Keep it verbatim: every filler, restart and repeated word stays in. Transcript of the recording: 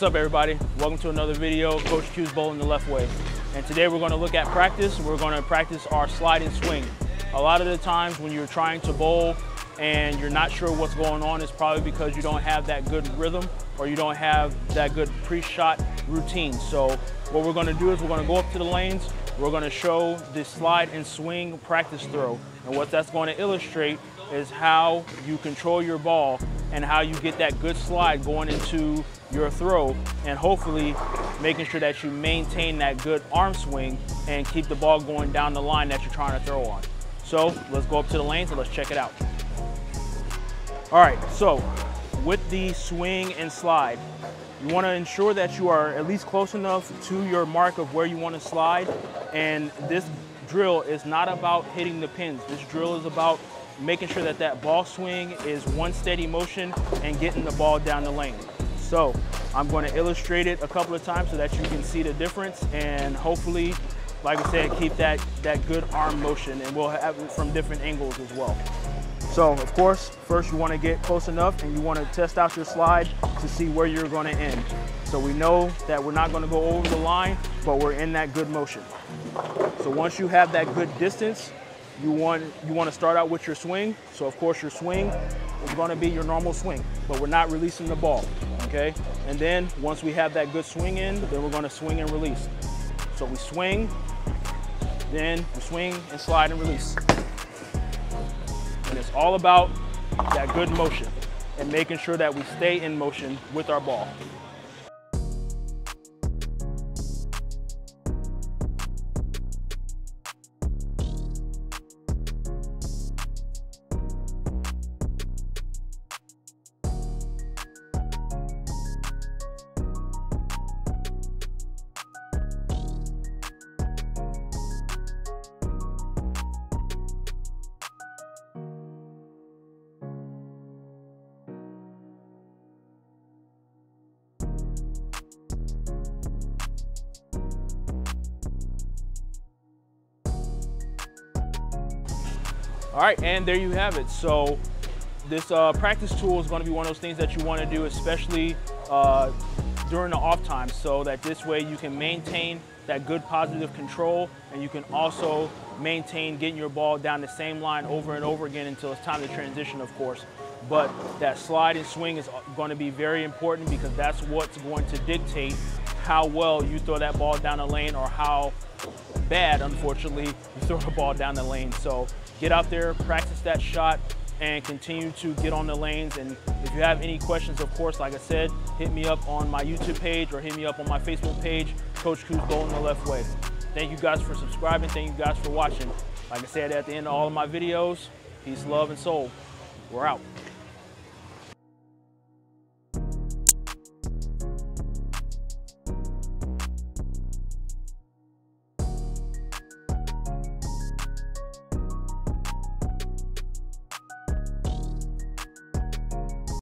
What's up, everybody? Welcome to another video of Coach Q's Bowling the Left Way. And today we're going to look at practice. We're going to practice our slide and swing. A lot of the times when you're trying to bowl and you're not sure what's going on, it's probably because you don't have that good rhythm or you don't have that good pre-shot routine. So what we're going to do is we're going to go up to the lanes. We're going to show the slide and swing practice throw. And what that's going to illustrate is how you control your ball and how you get that good slide going into your throw, and hopefully making sure that you maintain that good arm swing and keep the ball going down the line that you're trying to throw on. So let's go up to the lanes and let's check it out. All right, so with the swing and slide, you want to ensure that you are at least close enough to your mark of where you want to slide. And this drill is not about hitting the pins. This drill is about making sure that that ball swing is one steady motion and getting the ball down the lane. So I'm going to illustrate it a couple of times so that you can see the difference, and hopefully, like I said, keep that, that good arm motion, and we'll have it from different angles as well. So of course, first you want to get close enough and you want to test out your slide to see where you're going to end. So we know that we're not going to go over the line, but we're in that good motion. So once you have that good distance, You want, you want to start out with your swing. So of course your swing is going to be your normal swing, but we're not releasing the ball, okay? And then once we have that good swing in, then we're going to swing and release. So we swing, then we swing and slide and release. And it's all about that good motion and making sure that we stay in motion with our ball. All right, and there you have it. So this uh, practice tool is going to be one of those things that you want to do, especially uh, during the off time, so that this way you can maintain that good positive control, and you can also maintain getting your ball down the same line over and over again until it's time to transition, of course. But that slide and swing is going to be very important, because that's what's going to dictate how well you throw that ball down the lane, or how bad, unfortunately, you throw the ball down the lane. So get out there, practice that shot, and continue to get on the lanes. And if you have any questions, of course, like I said, hit me up on my YouTube page or hit me up on my Facebook page, Coach Q's Bowling the Left Way. Thank you guys for subscribing. Thank you guys for watching. Like I said at the end of all of my videos, peace, love, and soul. We're out.